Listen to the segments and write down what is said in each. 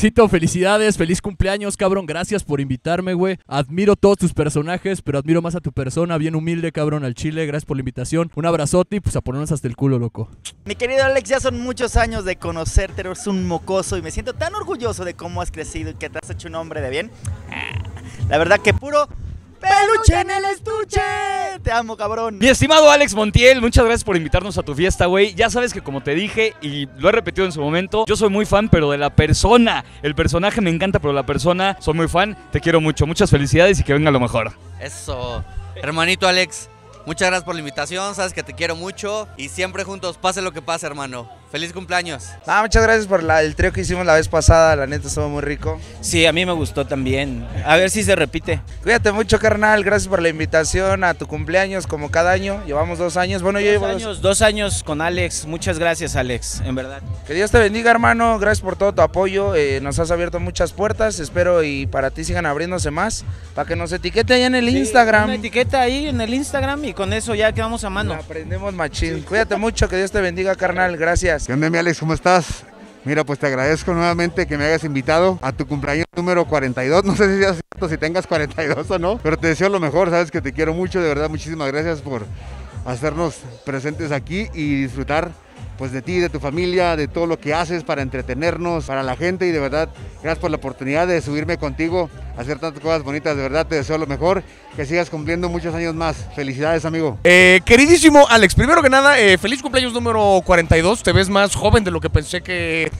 Alexito, felicidades, feliz cumpleaños, cabrón. Gracias por invitarme, güey. Admiro todos tus personajes, pero admiro más a tu persona. Bien humilde, cabrón, al chile. Gracias por la invitación. Un abrazote y pues a ponernos hasta el culo, loco. Mi querido Alex, ya son muchos años de conocerte. Eres un mocoso y me siento tan orgulloso de cómo has crecido y que te has hecho un hombre de bien. La verdad que puro... ¡peluche en el estuche! Te amo, cabrón. Mi estimado Alex Montiel, muchas gracias por invitarnos a tu fiesta, güey. Ya sabes que como te dije, y lo he repetido en su momento, yo soy muy fan, pero de la persona. El personaje me encanta, pero la persona, soy muy fan. Te quiero mucho, muchas felicidades y que venga lo mejor. Eso, hermanito Alex, muchas gracias por la invitación, sabes que te quiero mucho. Y siempre juntos, pase lo que pase, hermano. ¡Feliz cumpleaños! Ah, muchas gracias por el trío que hicimos la vez pasada, la neta estuvo muy rico. Sí, a mí me gustó también, a ver si se repite. Cuídate mucho, carnal, gracias por la invitación a tu cumpleaños, como cada año, llevamos 2 años, bueno, yo llevo dos años con Alex, muchas gracias, Alex, en verdad. Que Dios te bendiga, hermano, gracias por todo tu apoyo, nos has abierto muchas puertas, espero y para ti sigan abriéndose más, para que nos etiquete ahí en el Instagram. Una etiqueta ahí en el Instagram y con eso ya quedamos a mano. Aprendemos machín, sí. Cuídate mucho, que Dios te bendiga, carnal, gracias. ¿Qué onda, mi Alex? ¿Cómo estás? Mira, pues te agradezco nuevamente que me hayas invitado a tu cumpleaños número 42. No sé si sea cierto, si tengas 42 o no, pero te deseo lo mejor, sabes que te quiero mucho, de verdad, muchísimas gracias por hacernos presentes aquí y disfrutar pues de ti, de tu familia, de todo lo que haces para entretenernos, para la gente y de verdad, gracias por la oportunidad de subirme contigo, hacer tantas cosas bonitas, de verdad te deseo lo mejor, que sigas cumpliendo muchos años más, felicidades amigo. Queridísimo Alex, primero que nada, feliz cumpleaños número 42, te ves más joven de lo que pensé que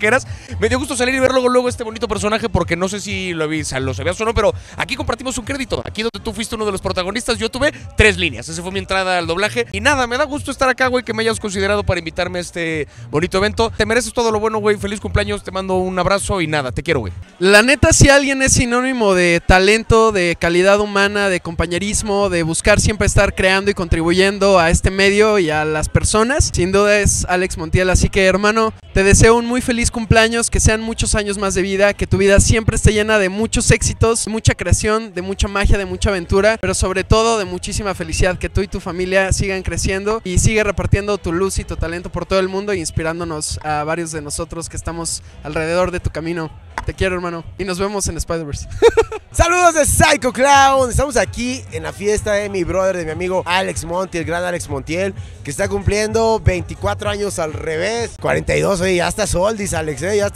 eras, me dio gusto salir y ver luego este bonito personaje porque no sé si lo sabías o no, pero aquí compartimos un crédito, aquí donde tú fuiste uno de los protagonistas, yo tuve 3 líneas, esa fue mi entrada al doblaje y nada, me da gusto estar acá, güey, que me hayas considerado para invitarme a este bonito evento. Te mereces todo lo bueno, güey. Feliz cumpleaños, te mando un abrazo y nada, te quiero, güey. La neta, si alguien es sinónimo de talento, de calidad humana, de compañerismo, de buscar siempre estar creando y contribuyendo a este medio y a las personas, sin duda es Alex Montiel. Así que, hermano, te deseo un muy feliz cumpleaños, que sean muchos años más de vida, que tu vida siempre esté llena de muchos éxitos, de mucha creación, de mucha magia, de mucha aventura, pero sobre todo de muchísima felicidad, que tú y tu familia sigan creciendo y sigue repartiendo tu luz y tu talento por todo el mundo e inspirándonos a varios de nosotros que estamos alrededor de tu camino. Te quiero, hermano, y nos vemos en Spider-Verse. Saludos de Psycho Clown. Estamos aquí en la fiesta de mi brother, de mi amigo Alex Montiel, el gran Alex Montiel, que está cumpliendo 24 años al revés. 42, oye, ya está soldis, Alex, ya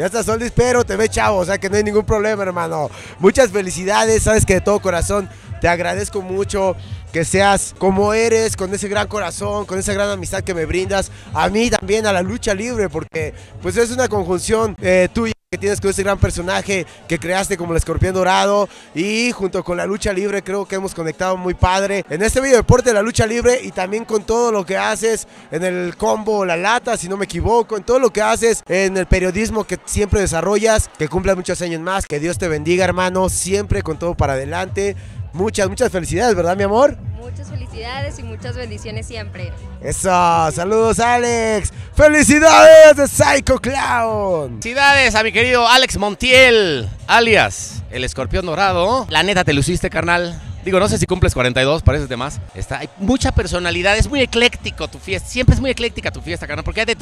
está soldis, pero te ve chavo, o sea que no hay ningún problema, hermano. Muchas felicidades, sabes que de todo corazón te agradezco mucho que seas como eres, con ese gran corazón, con esa gran amistad que me brindas, a mí también, a la lucha libre, porque pues es una conjunción tuya que tienes con ese gran personaje que creaste como el Escorpión Dorado y junto con la lucha libre creo que hemos conectado muy padre en este video deporte de la lucha libre y también con todo lo que haces en el combo La Lata, si no me equivoco, en todo lo que haces en el periodismo que siempre desarrollas, que cumplas muchos años más, que Dios te bendiga, hermano, siempre con todo para adelante. Muchas felicidades, ¿verdad, mi amor? Muchas felicidades y muchas bendiciones siempre. ¡Eso! ¡Saludos, Alex! ¡Felicidades de Psycho Clown! ¡Felicidades a mi querido Alex Montiel, alias el Escorpión Dorado! La neta, te luciste, carnal. Digo, no sé si cumples 42, pareces de más. Hay mucha personalidad, es muy ecléctico tu fiesta. Siempre es muy ecléctica tu fiesta, carnal, porque hay de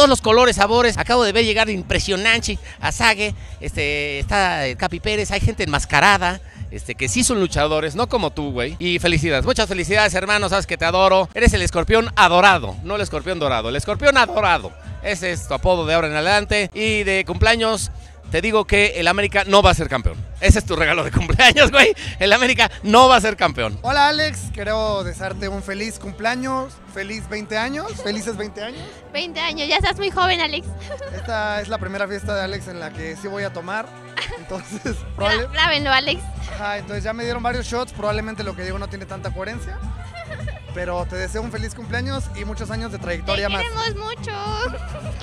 todos los colores, sabores. Acabo de ver llegar impresionante a Zague, está Capi Pérez, hay gente enmascarada, que sí son luchadores, no como tú, güey. Y felicidades, muchas felicidades, hermano, sabes que te adoro. Eres el escorpión adorado, no el escorpión dorado, el escorpión adorado. Ese es tu apodo de ahora en adelante. Y de cumpleaños... te digo que el América no va a ser campeón. Ese es tu regalo de cumpleaños, güey. El América no va a ser campeón. Hola, Alex. Quiero desearte un feliz cumpleaños. Feliz 20 años. Felices 20 años. 20 años. Ya estás muy joven, Alex. Esta es la primera fiesta de Alex en la que sí voy a tomar. Entonces, grábenlo, Alex. Ajá, entonces ya me dieron varios shots. Probablemente lo que digo no tiene tanta coherencia. Pero te deseo un feliz cumpleaños y muchos años de trayectoria más. Te queremos mucho.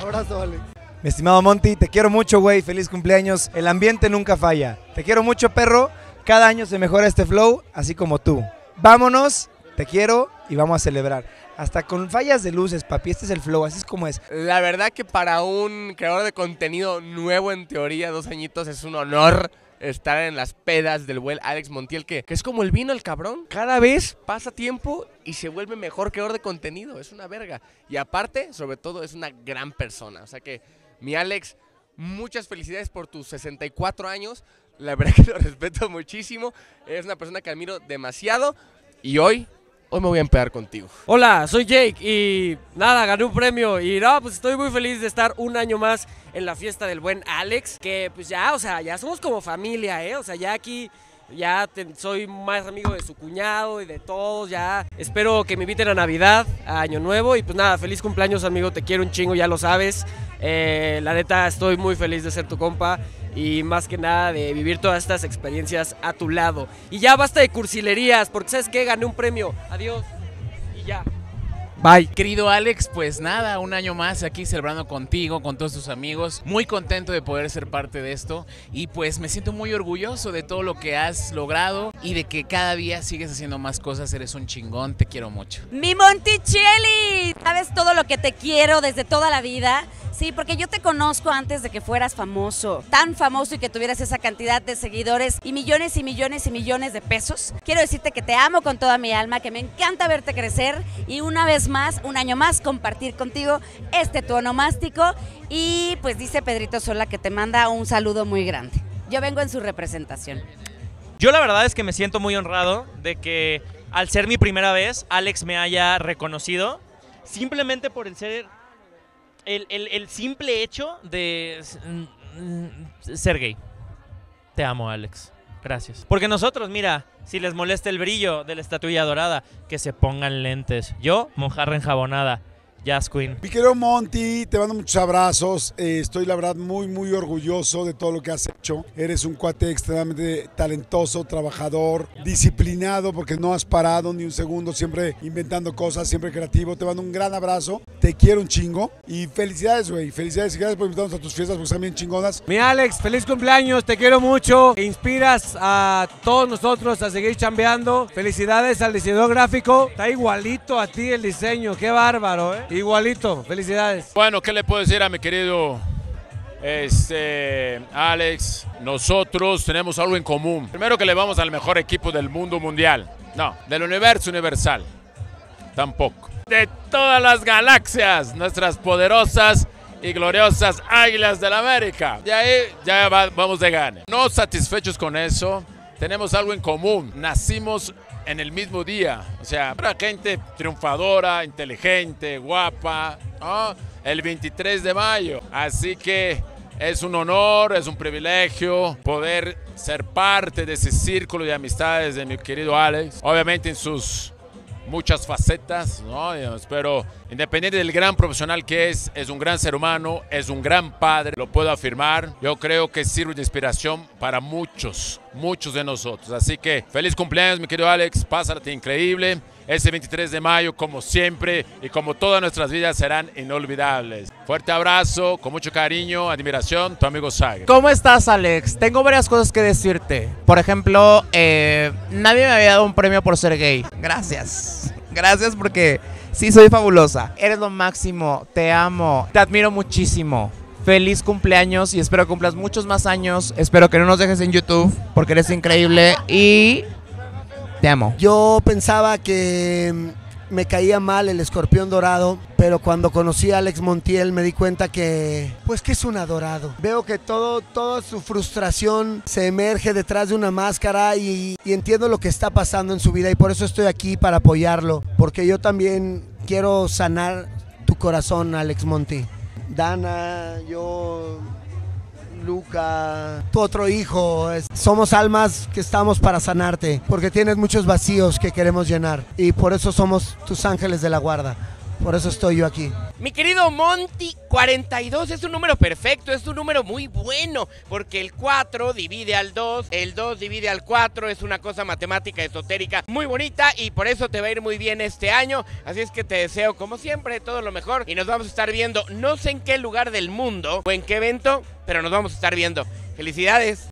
Abrazo, Alex. Mi estimado Monty, te quiero mucho, güey, feliz cumpleaños, el ambiente nunca falla. Te quiero mucho, perro, cada año se mejora este flow, así como tú. Vámonos, te quiero y vamos a celebrar. Hasta con fallas de luces, papi, este es el flow, así es como es. La verdad que para un creador de contenido nuevo, en teoría, 2 añitos, es un honor estar en las pedas del buen Alex Montiel, que es como el vino, el cabrón. Cada vez pasa tiempo y se vuelve mejor creador de contenido, es una verga. Y aparte, sobre todo, es una gran persona, o sea que... mi Alex, Muchas felicidades por tus 64 años. La verdad que lo respeto muchísimo. Eres una persona que admiro demasiado. Y hoy me voy a empedar contigo. Hola, soy Jake y nada, gané un premio. Y no, pues estoy muy feliz de estar un año más en la fiesta del buen Alex. Que pues ya, o sea, ya somos como familia, ¿eh? O sea, ya aquí, ya soy más amigo de su cuñado y de todos, ya. Espero que me inviten a Navidad, a Año Nuevo. Y pues nada, feliz cumpleaños, amigo, te quiero un chingo, ya lo sabes. La neta, estoy muy feliz de ser tu compa. Y más que nada de vivir todas estas experiencias a tu lado. Y ya basta de cursilerías, porque ¿sabes qué? Gané un premio. Adiós. Y ya. Bye. Querido Alex, pues nada, un año más aquí celebrando contigo, con todos tus amigos. Muy contento de poder ser parte de esto. Y pues me siento muy orgulloso de todo lo que has logrado y de que cada día sigues haciendo más cosas. Eres un chingón, te quiero mucho. ¡Mi Monticelli! Sabes todo lo que te quiero desde toda la vida. Sí, porque yo te conozco antes de que fueras famoso, tan famoso y que tuvieras esa cantidad de seguidores y millones y millones y millones de pesos. Quiero decirte que te amo con toda mi alma, que me encanta verte crecer y una vez más, un año más, compartir contigo este tu onomástico. Y pues dice Pedrito Sola que te manda un saludo muy grande. Yo vengo en su representación. Yo la verdad es que me siento muy honrado de que al ser mi primera vez, Alex me haya reconocido simplemente por el ser... El simple hecho de ser gay. Te amo, Alex. Gracias. Porque nosotros, mira, si les molesta el brillo de la estatuilla dorada, que se pongan lentes. Yo, mojarra enjabonada. Jazz Queen. Mi querido Monty, te mando muchos abrazos. Estoy, la verdad, muy, muy orgulloso de todo lo que has hecho. Eres un cuate extremadamente talentoso, trabajador, disciplinado, porque no has parado ni un segundo, siempre inventando cosas, siempre creativo. Te mando un gran abrazo. Te quiero un chingo. Y felicidades, güey. Felicidades y gracias por invitarnos a tus fiestas, porque están bien chingonas. Mi Alex, feliz cumpleaños. Te quiero mucho. Inspiras a todos nosotros a seguir chambeando. Felicidades al diseñador gráfico. Está igualito a ti el diseño. Qué bárbaro, ¿eh? Igualito, felicidades. Bueno, ¿qué le puedo decir a mi querido Alex? Nosotros tenemos algo en común. Primero que le vamos al mejor equipo del mundo mundial. No, del universo universal. Tampoco. De todas las galaxias, nuestras poderosas y gloriosas águilas de la América. De ahí ya vamos de gane. No satisfechos con eso, tenemos algo en común. Nacimos en el mismo día, o sea, para gente triunfadora, inteligente, guapa, ¿no? El 23 de mayo, así que es un honor, es un privilegio poder ser parte de ese círculo de amistades de mi querido Alex, obviamente en sus muchas facetas, ¿no? Pero independiente del gran profesional que es un gran ser humano, es un gran padre, lo puedo afirmar. Yo creo que sirve de inspiración para muchos, muchos de nosotros. Así que feliz cumpleaños, mi querido Alex, pásate increíble. Este 23 de mayo, como siempre, y como todas nuestras vidas, serán inolvidables. Fuerte abrazo, con mucho cariño, admiración, tu amigo Zague. ¿Cómo estás, Alex? Tengo varias cosas que decirte. Por ejemplo, nadie me había dado un premio por ser gay. Gracias. Gracias porque sí soy fabulosa. Eres lo máximo, te amo, te admiro muchísimo. Feliz cumpleaños y espero que cumplas muchos más años. Espero que no nos dejes en YouTube porque eres increíble y... te amo. Yo pensaba que me caía mal el Escorpión Dorado, pero cuando conocí a Alex Montiel me di cuenta que, pues que es un adorado. Veo que toda su frustración se emerge detrás de una máscara y entiendo lo que está pasando en su vida y por eso estoy aquí para apoyarlo, porque yo también quiero sanar tu corazón, Alex Monti. Dana, yo... Luca, tu otro hijo, somos almas que estamos para sanarte, porque tienes muchos vacíos que queremos llenar y por eso somos tus ángeles de la guarda, por eso estoy yo aquí. Mi querido Monty, 42 es un número perfecto, es un número muy bueno, porque el 4 divide al 2, el 2 divide al 4, es una cosa matemática esotérica muy bonita y por eso te va a ir muy bien este año, así es que te deseo como siempre todo lo mejor y nos vamos a estar viendo, no sé en qué lugar del mundo o en qué evento, pero nos vamos a estar viendo. ¡Felicidades!